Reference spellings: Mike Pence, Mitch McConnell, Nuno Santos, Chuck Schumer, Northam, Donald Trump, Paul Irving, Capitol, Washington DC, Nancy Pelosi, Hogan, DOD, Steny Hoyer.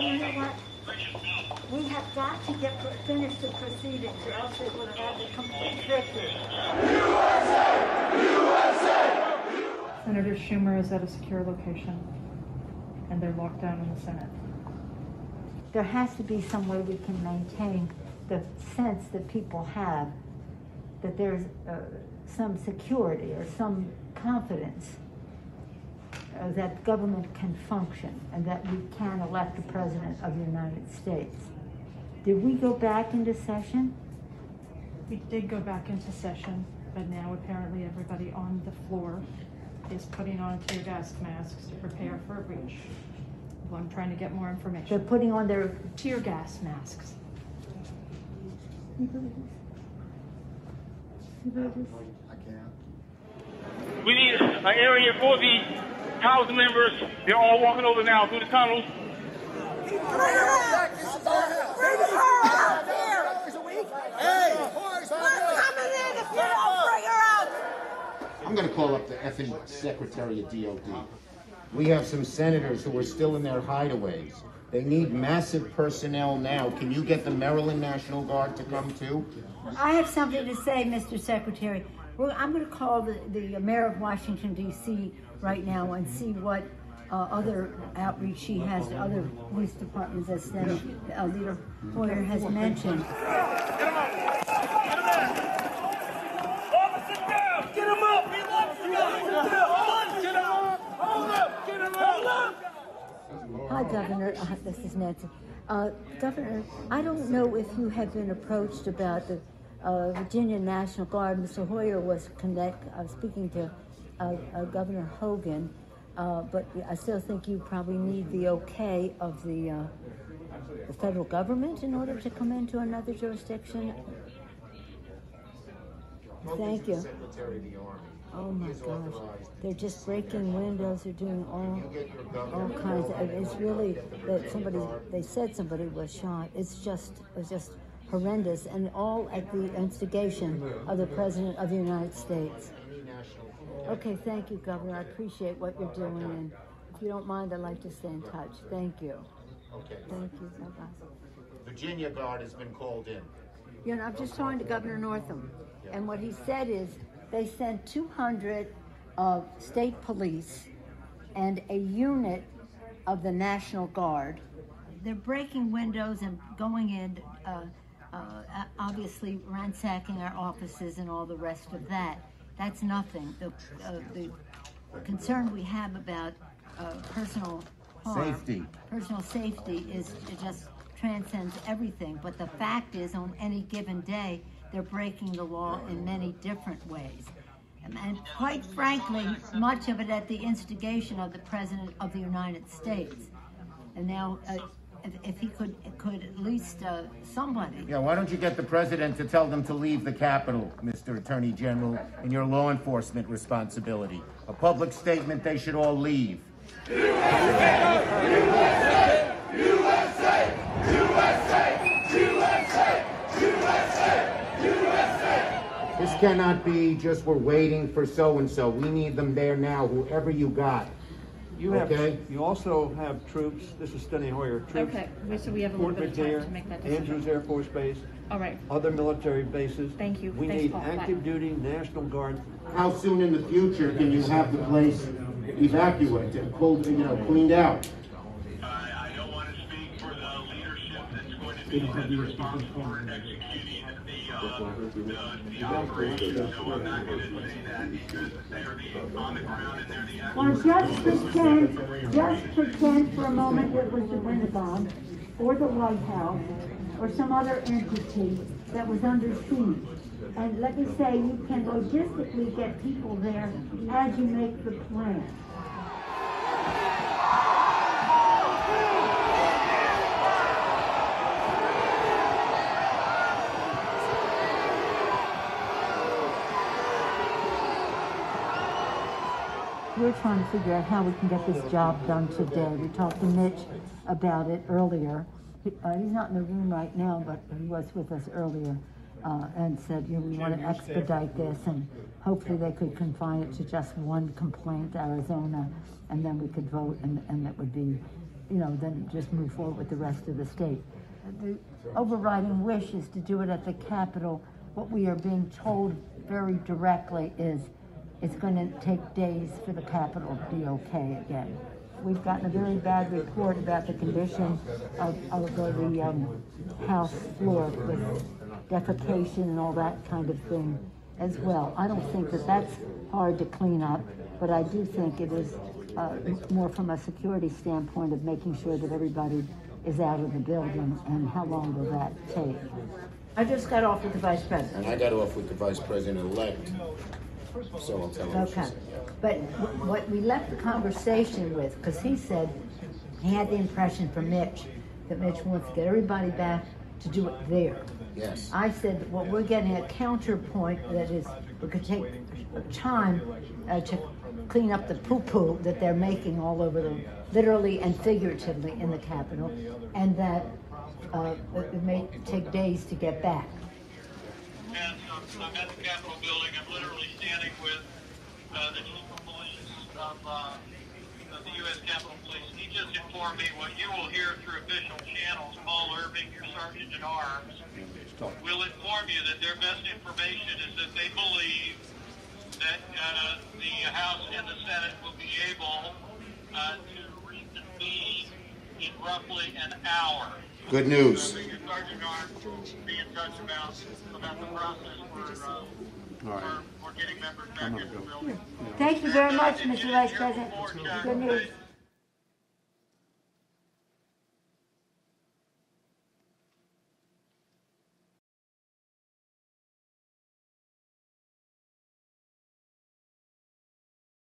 you know what? We have got to get finished the proceedings, or else it would have had the complete victory. USA! USA! Senator Schumer is at a secure location, and they're locked down in the Senate. There has to be some way we can maintain the sense that people have that there's some security or some confidence that government can function and that we can elect the President of the United States. Did we go back into session? We did go back into session, but now apparently everybody on the floor is putting on tear gas masks to prepare for a breach. Well, I'm trying to get more information. They're putting on their tear gas masks. Can you believe this? I can't. We need an area for the House members. They're all walking over now through the tunnels. I'm going to call up the effing Secretary of DOD. We have some senators who are still in their hideaways. They need massive personnel now. Can you get the Maryland National Guard to come too? I have something to say, Mr. Secretary. Well, I'm going to call the mayor of Washington, D.C. right now and see what other outreach she has to other police departments, as Leader Hoyer has mentioned. Get him up! Officer down! Get him up! He loves you! Get him up! Hold up! Get him up! Hi, Governor. This is Nancy. Governor, I don't know if you have been approached about the Virginia National Guard. Mr. Hoyer was speaking to Governor Hogan, but I still think you probably need the okay of the federal government in order to come into another jurisdiction. Thank you. Oh my gosh, they're just breaking windows, they're doing all kinds of, it's really that somebody, they said somebody was shot. It's just horrendous, and all at the instigation of the President of the United States. Okay, thank you, Governor. I appreciate what you're doing, and if you don't mind, I'd like to stay in touch. Thank you. Okay. Thank you. Bye-bye. Virginia Guard has been called in. You know, I'm just talking to Governor Northam, and what he said is they sent 200 of state police and a unit of the National Guard. They're breaking windows and going in, obviously ransacking our offices and all the rest of that. That's nothing. The concern we have about personal harm, personal safety is, it just transcends everything. But the fact is, on any given day, they're breaking the law in many different ways. And quite frankly, much of it at the instigation of the President of the United States. And now, if he could at least somebody. Yeah, why don't you get the President to tell them to leave the Capitol, Mr. Attorney General, and your law enforcement responsibility. A public statement, they should all leave. USA! USA! USA! USA! USA! USA! USA! This cannot be just we're waiting for so-and-so. We need them there now, whoever you got. You also have troops. This is Steny Hoyer. Troops. Okay, so we have a little bit of time to make that decision. Andrews Air Force Base. All right. Other military bases. Thank you. We need active duty National Guard. How soon in the future can you have the place evacuated, cleaned out? I don't want to speak for the leadership that's going to be responsible for executing the operation, so I'm not going to say that because they're the on the ground and they're the actors. Now just pretend for a moment it was the Pentagon or the White House or some other entity that was under siege. And let me say, you can logistically get people there as you make the plan. We're trying to figure out how we can get this job done today. We talked to Mitch about it earlier. He's not in the room right now, but he was with us earlier and said, you know, we want to expedite this, and hopefully they could confine it to just one complaint, Arizona, and then we could vote, and that would be you know, then just move forward with the rest of the state. The overriding wish is to do it at the Capitol. What we are being told very directly is it's going to take days for the Capitol to be okay again. We've gotten a very bad report about the condition of the House floor with defecation and all that kind of thing as well. I don't think that that's hard to clean up, but I do think it is more from a security standpoint of making sure that everybody is out of the building, and how long will that take? I just got off with the Vice President. And I got off with the Vice President-elect. So I'll tell him. Okay. But what we left the conversation with, because he said he had the impression from Mitch that Mitch wants to get everybody back to do it there. Yes. I said that what we're getting a counterpoint that is it could take time to clean up the poo-poo that they're making all over the, literally and figuratively in the Capitol, and that it may take days to get back. And I'm at the Capitol building. I'm literally standing with the chief of police of the U.S. Capitol Police. He just informed me what you will hear through official channels. Paul Irving, your sergeant at arms, will inform you that their best information is that they believe that the House and the Senate will be able to reconvene in roughly an hour. Good news. Thank you very much, Mr. Vice President. Good news.